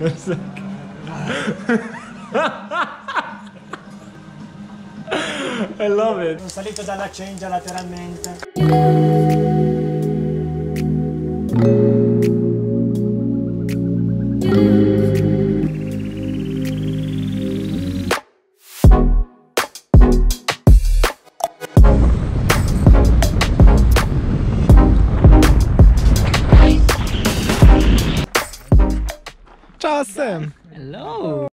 It's like... I love it. Sono salito dalla cengia lateralmente. Awesome. Hello.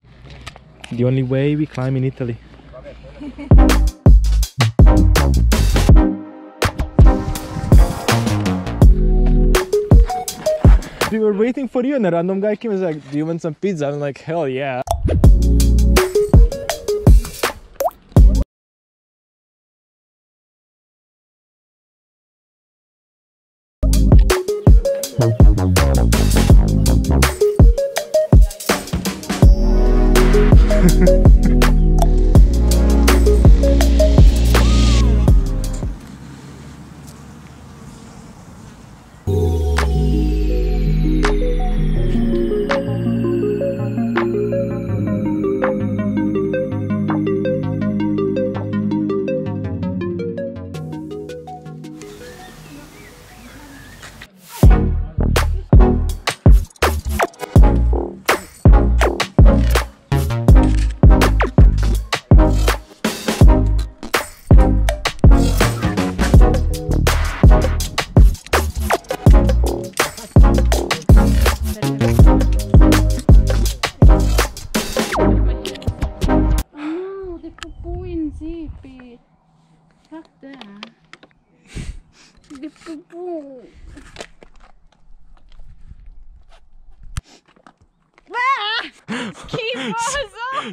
The only way we climb in Italy. We were waiting for you and a random guy came and was like, do you want some pizza? I'm like, hell yeah.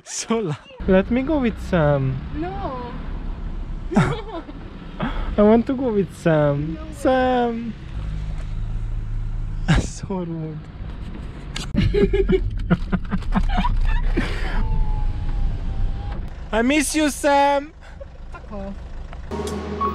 So let me go with Sam. No. No. I want to go with Sam. No. Sam. So rude. I miss you, Sam. Fuck off.